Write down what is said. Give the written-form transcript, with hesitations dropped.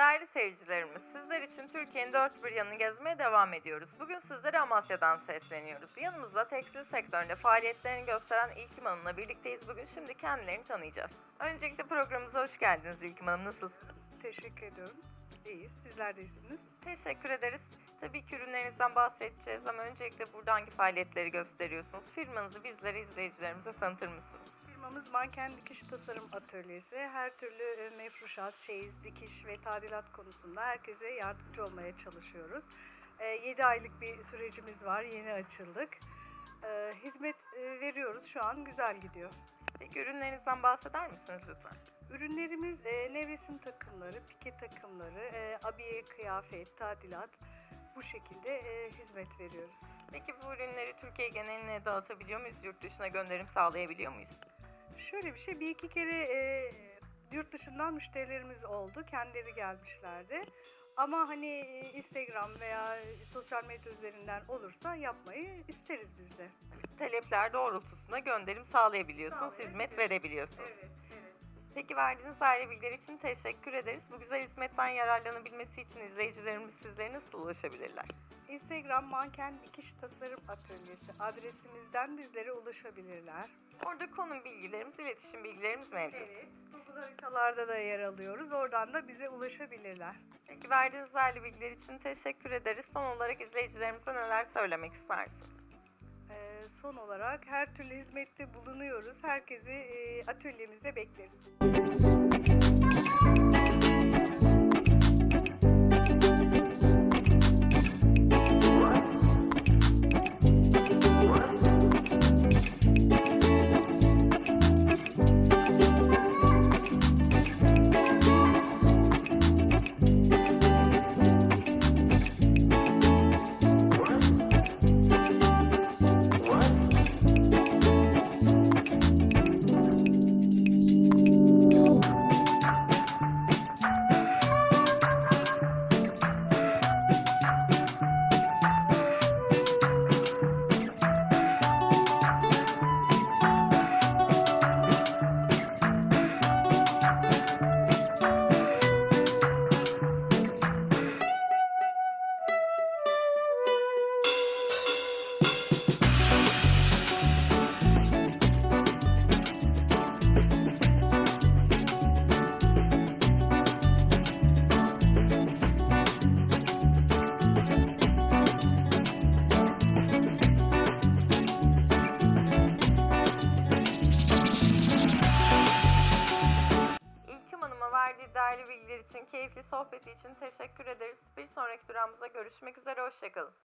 Değerli seyircilerimiz, sizler için Türkiye'nin dört bir yanını gezmeye devam ediyoruz. Bugün sizlere Amasya'dan sesleniyoruz. Yanımızda tekstil sektöründe faaliyetlerini gösteren İlkim Hanım'la birlikteyiz. Bugün şimdi kendilerini tanıyacağız. Öncelikle programımıza hoş geldiniz İlkim Hanım. Nasılsınız? Teşekkür ediyorum. İyiyiz. Sizler de iyisiniz. Teşekkür ederiz. Tabii ki ürünlerinizden bahsedeceğiz ama öncelikle burada hangi faaliyetleri gösteriyorsunuz? Firmanızı bizlere, izleyicilerimize tanıtır mısınız? Firmamız Manken Dikiş Tasarım Atölyesi. Her türlü mefruşat, çeyiz, dikiş ve tadilat konusunda herkese yardımcı olmaya çalışıyoruz. 7 aylık bir sürecimiz var. Yeni açıldık. Hizmet veriyoruz. Şu an güzel gidiyor. Peki ürünlerinizden bahseder misiniz lütfen? Ürünlerimiz nevresim takımları, pike takımları, abiye kıyafet, tadilat. Bu şekilde hizmet veriyoruz. Peki bu ürünleri Türkiye geneline dağıtabiliyor muyuz? Yurt dışına gönderim sağlayabiliyor muyuz? Şöyle bir şey, bir iki kere yurt dışından müşterilerimiz oldu. Kendileri gelmişlerdi. Ama hani Instagram veya sosyal medya üzerinden olursa yapmayı isteriz biz de. Talepler doğrultusunda gönderim sağlayabiliyorsunuz, hizmet verebiliyorsunuz. Evet, evet. Peki verdiğiniz değerli bilgiler için teşekkür ederiz. Bu güzel hizmetten yararlanabilmesi için izleyicilerimiz sizlere nasıl ulaşabilirler? Instagram Manken Dikiş Tasarım Atölyesi adresimizden bizlere ulaşabilirler. Orada konum bilgilerimiz, iletişim bilgilerimiz mevcut. Evet, Google haritalarda da yer alıyoruz. Oradan da bize ulaşabilirler. Peki verdiğiniz değerli bilgiler için teşekkür ederiz. Son olarak izleyicilerimize neler söylemek istersiniz? Son olarak her türlü hizmette bulunuyoruz. Herkesi atölyemize bekleriz. Değerli bilgiler için, keyifli sohbeti için teşekkür ederiz. Bir sonraki durağımızda görüşmek üzere, hoşça kalın.